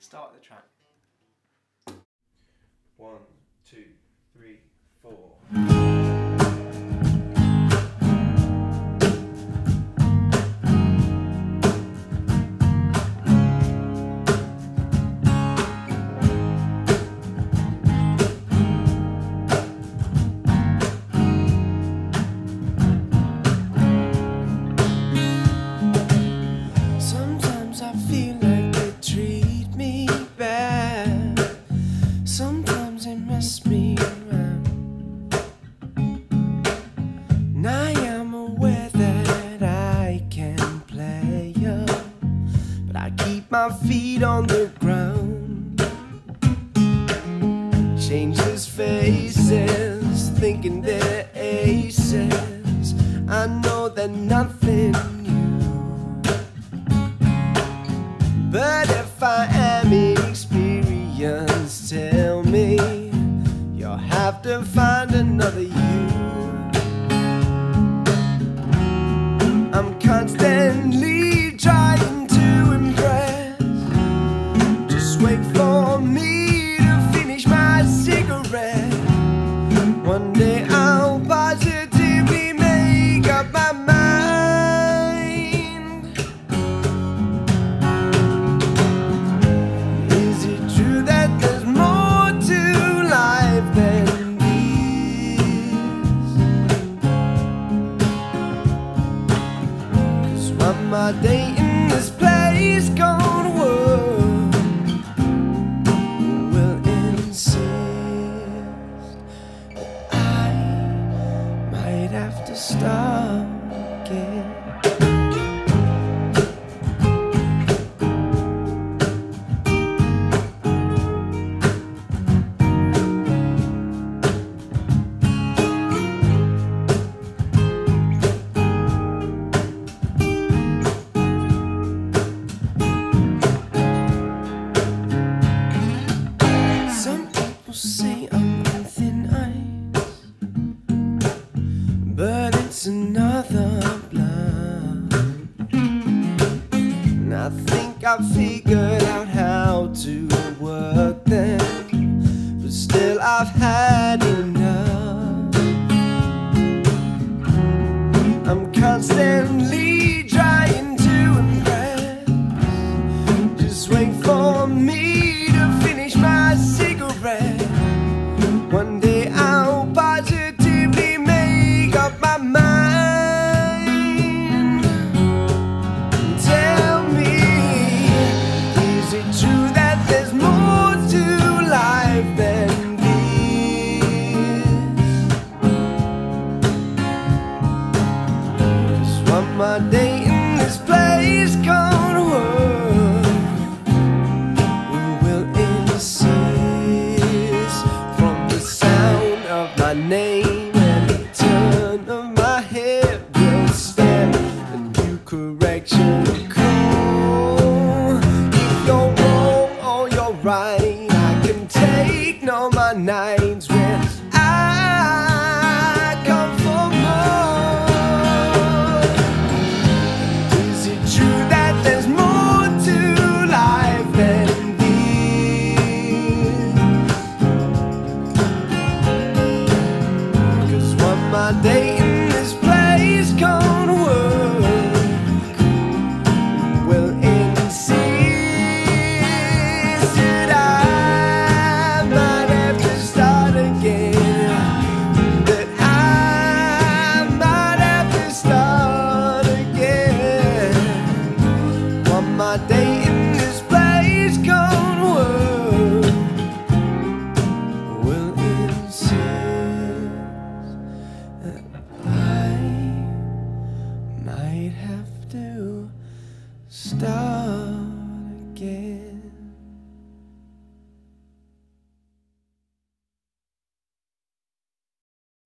Start the track. 1, 2, 3, 4. My feet on the ground, changes faces, thinking they're aces. I know they're nothing new, but if I am inexperienced, tell me you'll have to find another you. I'm constantly trying. Wait for me to finish my cigarette. One day I'll positively make up my mind. Is it true that there's more to life than this? 'Cause one more day in this place gone world. Have to stop again. Some people say I'm on thin ice, but it's another blind, and I think I've figured out how to work them, but still I've had enough. I'm constantly trying to impress. Just wait for me to finish my cigarette. One day I'll positively my mind. Tell me, is it true that there's more to life than this? Just one more day in this place called world. We will insist from the sound of my name. Of my head will stand, a new correction.